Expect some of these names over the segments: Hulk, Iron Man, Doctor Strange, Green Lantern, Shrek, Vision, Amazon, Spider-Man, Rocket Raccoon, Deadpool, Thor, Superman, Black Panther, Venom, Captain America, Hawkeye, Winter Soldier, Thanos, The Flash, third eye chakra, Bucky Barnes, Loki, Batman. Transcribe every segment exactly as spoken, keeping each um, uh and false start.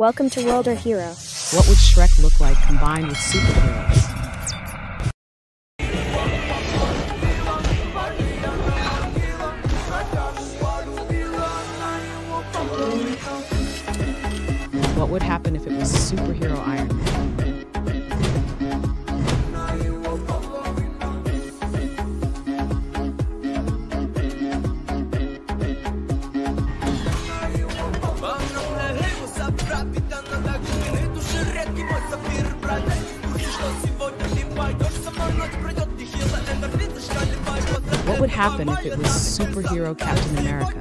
Welcome to World or Hero. What would Shrek look like combined with superheroes? What would happen if it was superhero Iron Man? What would happen if it was superhero Captain America?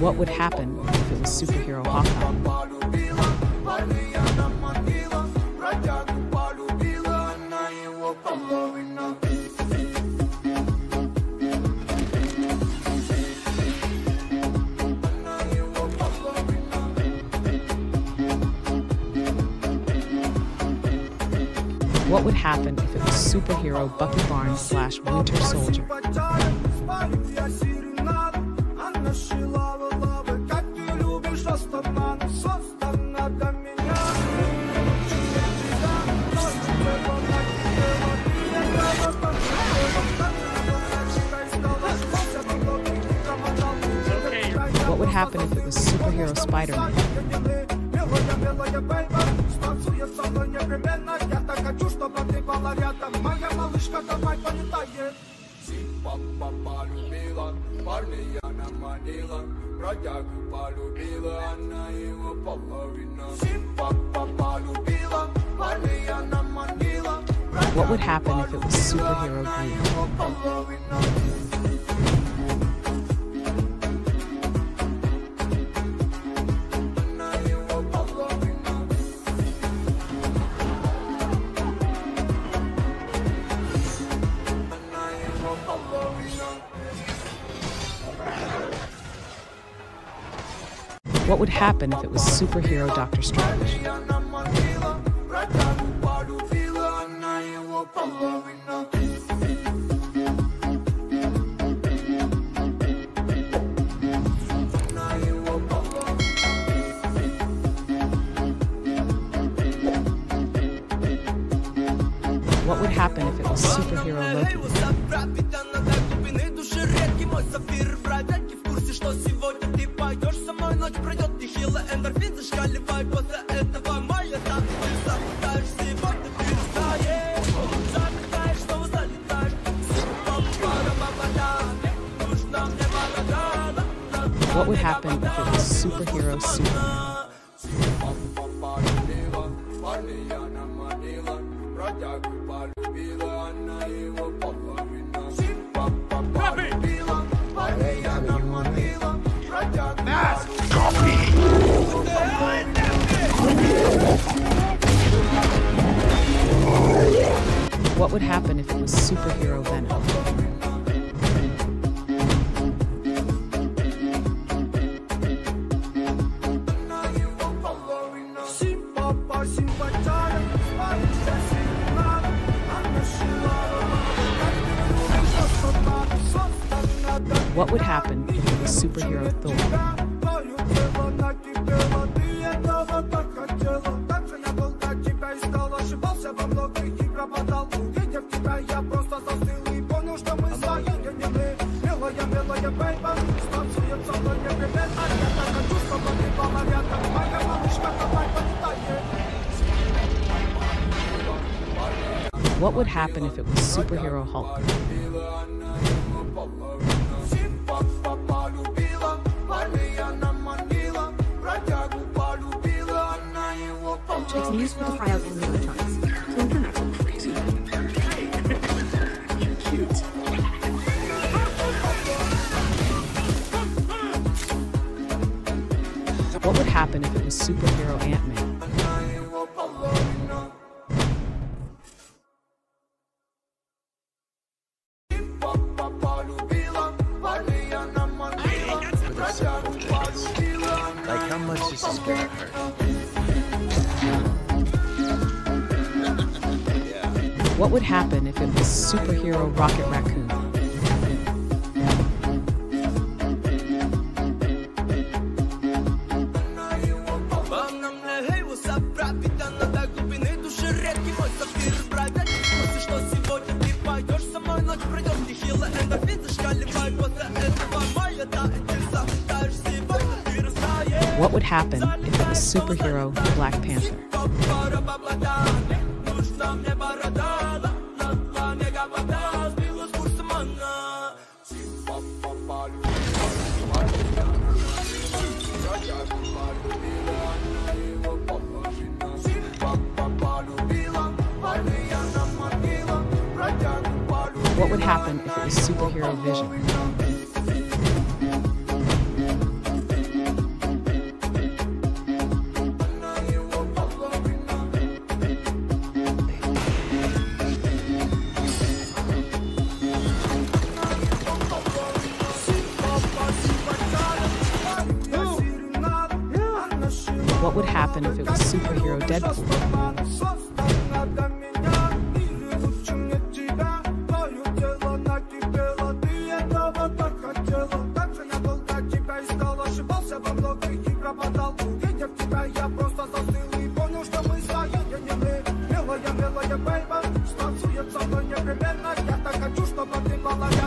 What would happen if it was superhero Hawkeye? What would happen if it was superhero Bucky Barnes slash Winter Soldier? What would happen if it was superhero Spider-Man? What would happen if it was superhero Green? What would happen if it was superhero Doctor Strange? What would happen if it was superhero Loki? What would happen if it was superhero Superman? What would happen if it was superhero Venom? What would happen if it was superhero Thor? What would happen if it was superhero Hulk? It's useful to file in real time, so you're not so crazy. You're cute. What would happen if it was superhero Ant-Man? Like, how much this is gonna hurt. Yeah. What would happen if it was superhero Rocket Raccoon? What would happen if it was superhero Black Panther? What would happen if it was superhero Vision? What would happen if it was superhero Deadpool?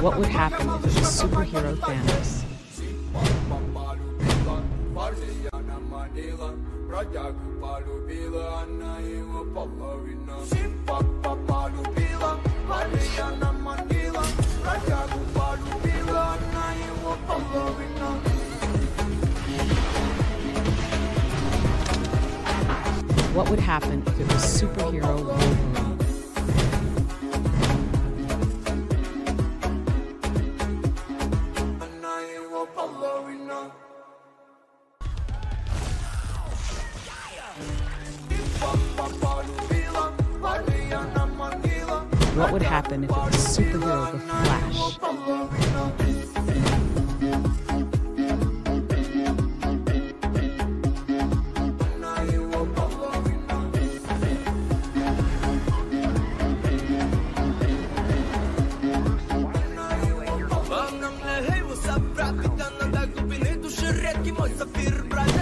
What would happen if it was superhero Thanos? What would happen if it was superhero Wolverine? What would happen if it was superhero The Flash?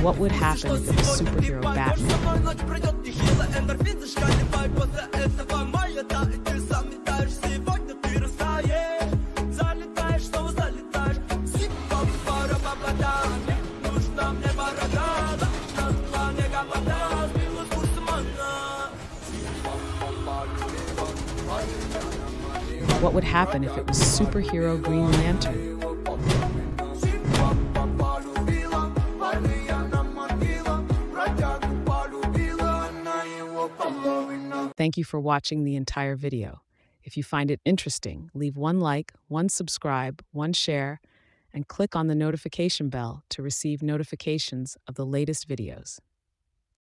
What would happen if it was superhero Batman? What would happen if it was superhero Green Lantern? Thank you for watching the entire video. If you find it interesting, leave one like, one subscribe, one share, and click on the notification bell to receive notifications of the latest videos.